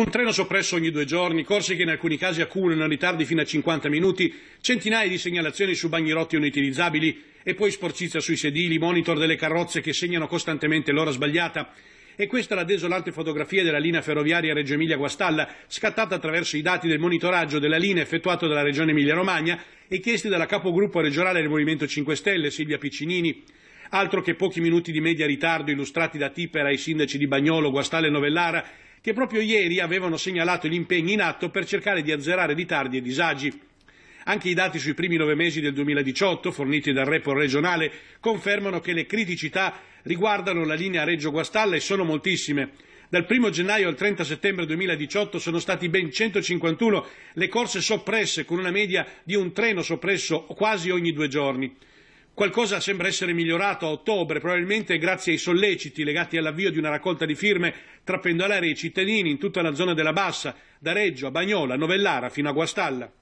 un treno soppresso ogni 2 giorni, corsi che in alcuni casi accumulano ritardi fino a 50 minuti, centinaia di segnalazioni su bagni rotti o inutilizzabili e poi sporcizia sui sedili, monitor delle carrozze che segnano costantemente l'ora sbagliata. E questa è la desolante fotografia della linea ferroviaria Reggio Emilia-Guastalla, scattata attraverso i dati del monitoraggio della linea effettuato dalla Regione Emilia-Romagna e chiesti dalla capogruppo regionale del Movimento 5 Stelle, Silvia Piccinini. Altro che pochi minuti di media ritardo illustrati da Tiper ai sindaci di Bagnolo, Guastalla e Novellara, che proprio ieri avevano segnalato gli impegni in atto per cercare di azzerare ritardi e disagi. Anche i dati sui primi 9 mesi del 2018, forniti dal report regionale, confermano che le criticità riguardano la linea Reggio-Guastalla e sono moltissime. Dal 1 gennaio al 30 settembre 2018 sono stati ben 151 le corse soppresse, con una media di un treno soppresso quasi ogni 2 giorni. Qualcosa sembra essere migliorato a ottobre, probabilmente grazie ai solleciti legati all'avvio di una raccolta di firme tra pendolari e cittadini in tutta la zona della Bassa, da Reggio a Bagnola, Novellara fino a Guastalla.